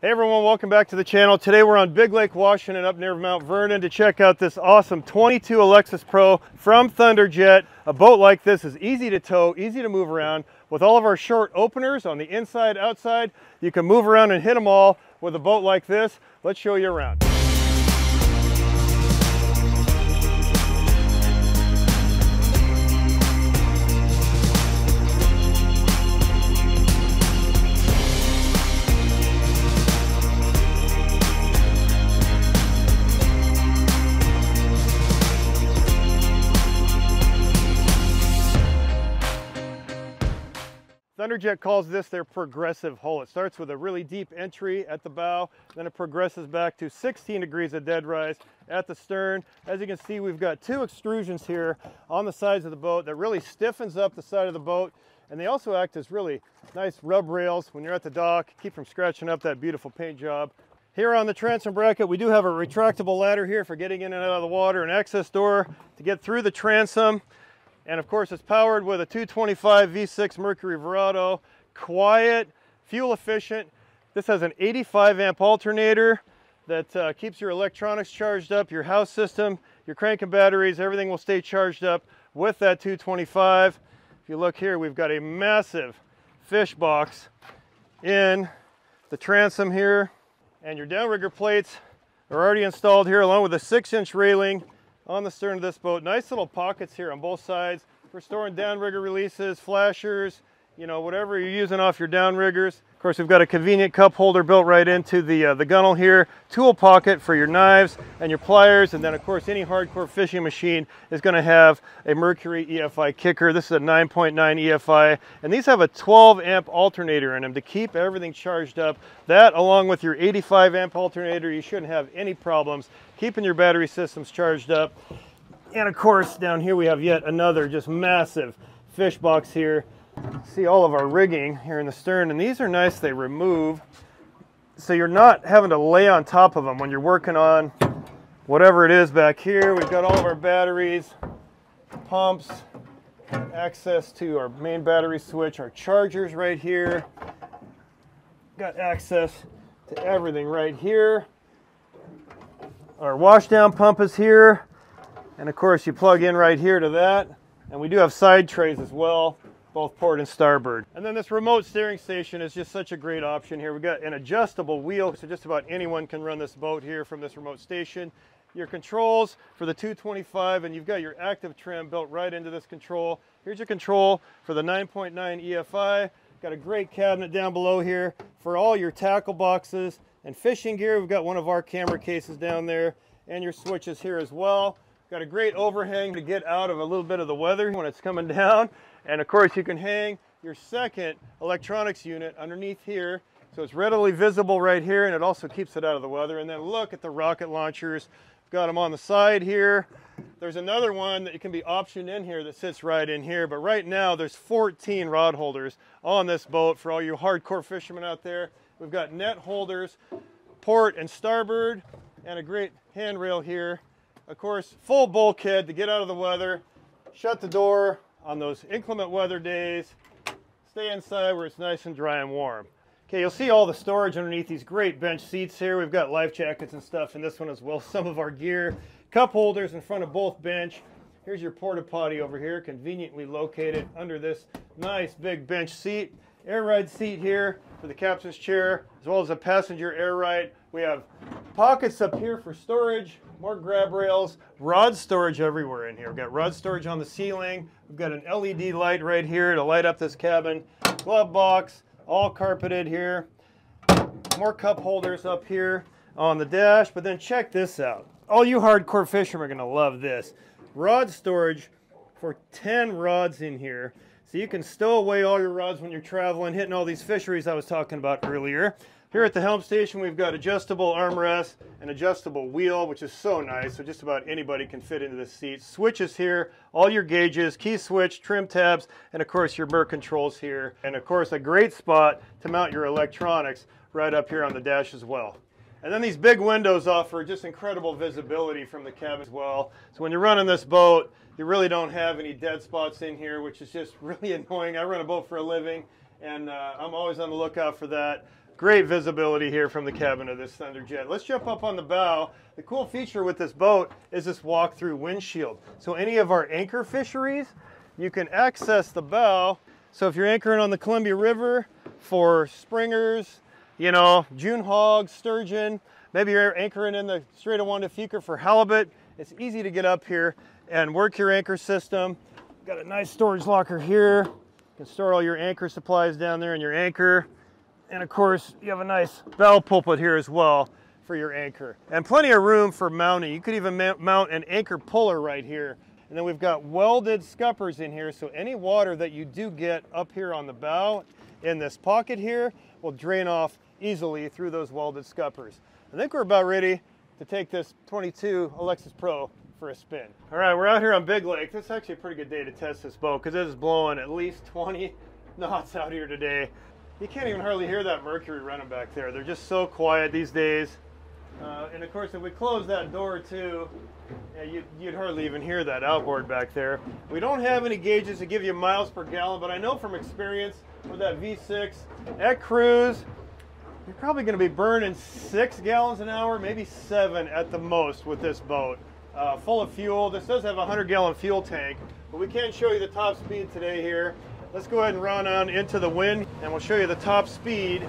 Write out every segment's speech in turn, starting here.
Hey everyone, welcome back to the channel. Today we're on Big Lake, Washington, up near Mount Vernon to check out this awesome 22 Alexis Pro from Thunder Jet. A boat like this is easy to tow, easy to move around. With all of our short openers on the inside, outside, you can move around and hit them all with a boat like this. Let's show you around. Thunder Jet calls this their progressive hull. It starts with a really deep entry at the bow, then it progresses back to 16 degrees of dead rise at the stern. As you can see, we've got two extrusions here on the sides of the boat that really stiffens up the side of the boat, and they also act as really nice rub rails when you're at the dock, keep from scratching up that beautiful paint job. Here on the transom bracket, we do have a retractable ladder here for getting in and out of the water, an access door to get through the transom. And of course, it's powered with a 225 V6 Mercury Verado, quiet, fuel efficient. This has an 85 amp alternator that keeps your electronics charged up, your house system, your crank and batteries, everything will stay charged up with that 225. If you look here, we've got a massive fish box in the transom here. And your downrigger plates are already installed here along with a 6-inch railing on the stern of this boat. Nice little pockets here on both sides for storing downrigger releases, flashers, you know, whatever you're using off your downriggers. Of course, we've got a convenient cup holder built right into the gunnel here, tool pocket for your knives and your pliers, and then of course any hardcore fishing machine is going to have a Mercury EFI kicker. This is a 9.9 EFI, and these have a 12 amp alternator in them to keep everything charged up. That, along with your 85 amp alternator, you shouldn't have any problems keeping your battery systems charged up. And of course, down here we have yet another just massive fish box here. See all of our rigging here in the stern, and these are nice, they remove, so you're not having to lay on top of them when you're working on whatever it is back here. We've got all of our batteries, pumps, access to our main battery switch, our chargers right here, got access to everything right here. Our washdown pump is here, and of course you plug in right here to that, and we do have side trays as well, both port and starboard. And then this remote steering station is just such a great option here. We've got an adjustable wheel, so just about anyone can run this boat here from this remote station. Your controls for the 225, and you've got your active trim built right into this control. Here's your control for the 9.9 EFI. Got a great cabinet down below here for all your tackle boxes and fishing gear. We've got one of our camera cases down there and your switches here as well. Got a great overhang to get out of a little bit of the weather when it's coming down. And of course you can hang your second electronics unit underneath here, so it's readily visible right here, and it also keeps it out of the weather. And then look at the rocket launchers. We've got them on the side here. There's another one that can be optioned in here that sits right in here, but right now there's 14 rod holders on this boat for all you hardcore fishermen out there. We've got net holders, port and starboard, and a great handrail here. Of course, full bulkhead to get out of the weather, shut the door on those inclement weather days, stay inside where it's nice and dry and warm. Okay, you'll see all the storage underneath these great bench seats here. We've got life jackets and stuff in this one as well, some of our gear, cup holders in front of both bench. Here's your porta potty over here, conveniently located under this nice big bench seat. Air ride seat here for the captain's chair, as well as a passenger air ride. We have pockets up here for storage, more grab rails, rod storage everywhere in here. We've got rod storage on the ceiling. We've got an LED light right here to light up this cabin. Glove box, all carpeted here. More cup holders up here on the dash. But then check this out. All you hardcore fishermen are going to love this. Rod storage for 10 rods in here. So you can stow away all your rods when you're traveling, hitting all these fisheries I was talking about earlier. Here at the helm station, we've got adjustable armrests and adjustable wheel, which is so nice. So just about anybody can fit into this seat. Switches here, all your gauges, key switch, trim tabs, and of course your Merc controls here. And of course, a great spot to mount your electronics right up here on the dash as well. And then these big windows offer just incredible visibility from the cabin as well. So when you're running this boat, you really don't have any dead spots in here, which is just really annoying. I run a boat for a living, and I'm always on the lookout for that. Great visibility here from the cabin of this Thunder Jet. Let's jump up on the bow. The cool feature with this boat is this walk-through windshield. So any of our anchor fisheries, you can access the bow. So if you're anchoring on the Columbia River for springers, you know, June hog, sturgeon, maybe you're anchoring in the Strait of Juan de Fuca for halibut, it's easy to get up here and work your anchor system. Got a nice storage locker here. You can store all your anchor supplies down there and your anchor. And of course, you have a nice bell pulpit here as well for your anchor. And plenty of room for mounting. You could even mount an anchor puller right here. And then we've got welded scuppers in here, so any water that you do get up here on the bow in this pocket here will drain off easily through those welded scuppers. I think we're about ready to take this 22 Alexis Pro for a spin. All right, we're out here on Big Lake. This is actually a pretty good day to test this boat because it is blowing at least 20 knots out here today. You can't even hardly hear that Mercury running back there. They're just so quiet these days. And of course, if we close that door too, you'd hardly even hear that outboard back there. We don't have any gauges to give you miles per gallon, but I know from experience with that V6 at cruise, you're probably going to be burning 6 gallons an hour, maybe 7 at the most with this boat. Full of fuel. This does have a 100-gallon fuel tank, but we can't show you the top speed today here. Let's go ahead and run on into the wind, and we'll show you the top speed.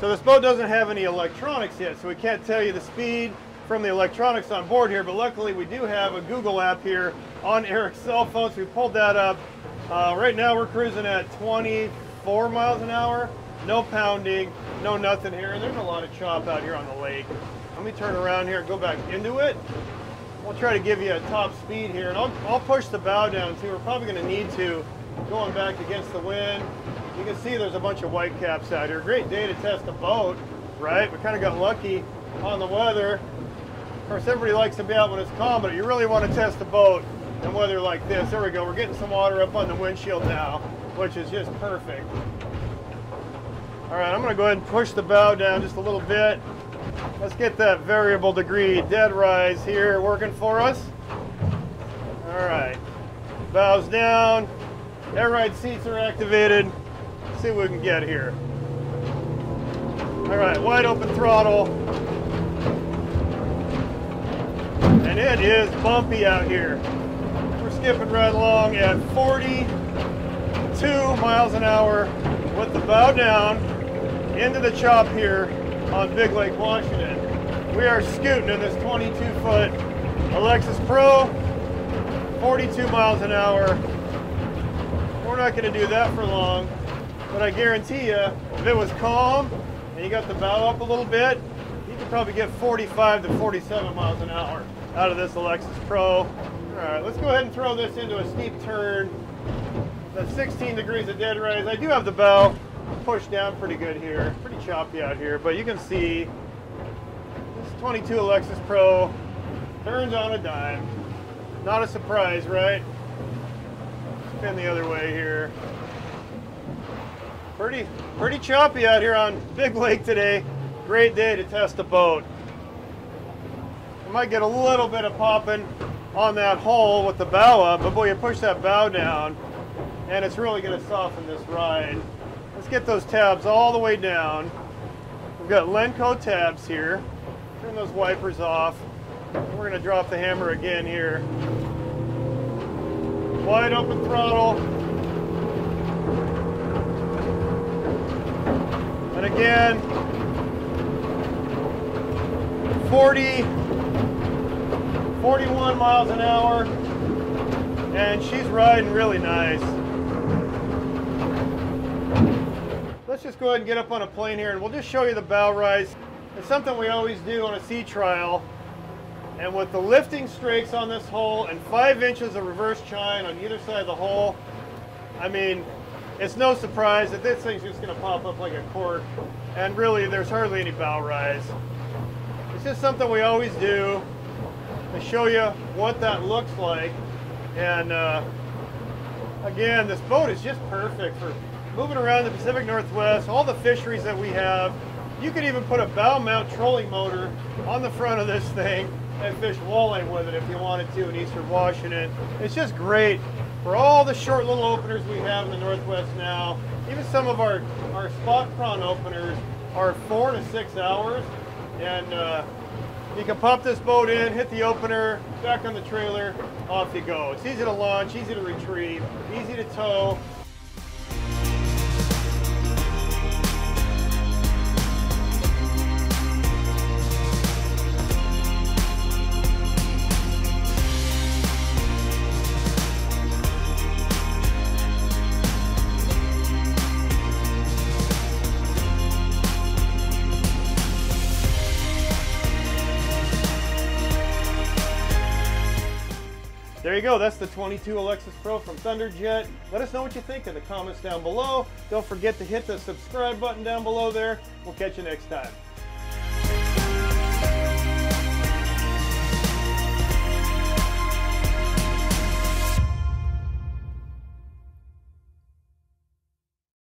So this boat doesn't have any electronics yet, so we can't tell you the speed from the electronics on board here, but luckily we do have a Google app here on Eric's cell phone, so we pulled that up. Right now we're cruising at 24 miles an hour. No pounding, no nothing here. And there's a lot of chop out here on the lake. Let me turn around here and go back into it. We'll try to give you a top speed here. And I'll push the bow down too. We're probably gonna need to, going back against the wind. You can see there's a bunch of white caps out here. Great day to test a boat, right? We kind of got lucky on the weather. Of course, everybody likes to be out when it's calm, but you really want to test a boat in weather like this. There we go. We're getting some water up on the windshield now, which is just perfect. All right, I'm going to go ahead and push the bow down just a little bit. Let's get that variable degree dead rise here working for us. All right, bows down, air ride seats are activated. Let's see what we can get here. All right, wide open throttle. And it is bumpy out here. We're skipping right along at 42 miles an hour with the bow down into the chop here on Big Lake, Washington. We are scooting in this 22-foot Alexis Pro, 42 miles an hour. We're not going to do that for long, but I guarantee you, if it was calm and you got the bow up a little bit, you could probably get 45 to 47 miles an hour out of this Alexis Pro. All right, let's go ahead and throw this into a steep turn. That's 16 degrees of dead rise. I do have the bow pushed down pretty good here. Pretty choppy out here, but you can see this 22 Alexis Pro turns on a dime. Not a surprise, right? Spin the other way here. Pretty choppy out here on Big Lake today. Great day to test a boat. Might get a little bit of popping on that hole with the bow up, but boy, you push that bow down and it's really going to soften this ride. Let's get those tabs all the way down. We've got Lenco tabs here. Turn those wipers off. We're going to drop the hammer again here. Wide open throttle. And again, 41 miles an hour, and she's riding really nice. Let's just go ahead and get up on a plane here, and we'll just show you the bow rise. It's something we always do on a sea trial, and with the lifting strakes on this hole and 5 inches of reverse chine on either side of the hole, I mean, it's no surprise that this thing's just going to pop up like a cork, and really there's hardly any bow rise. It's just something we always do to show you what that looks like. And again, this boat is just perfect for moving around the Pacific Northwest, all the fisheries that we have. You could even put a bow mount trolling motor on the front of this thing and fish walleye with it if you wanted to in eastern Washington. It's just great for all the short little openers we have in the Northwest now. Even some of our spot prawn openers are 4 to 6 hours, and you can pop this boat in, hit the opener, back on the trailer, off you go. It's easy to launch, easy to retrieve, easy to tow. There you go, that's the 22 Alexis Pro from Thunder Jet. Let us know what you think in the comments down below. Don't forget to hit the subscribe button down below there. We'll catch you next time.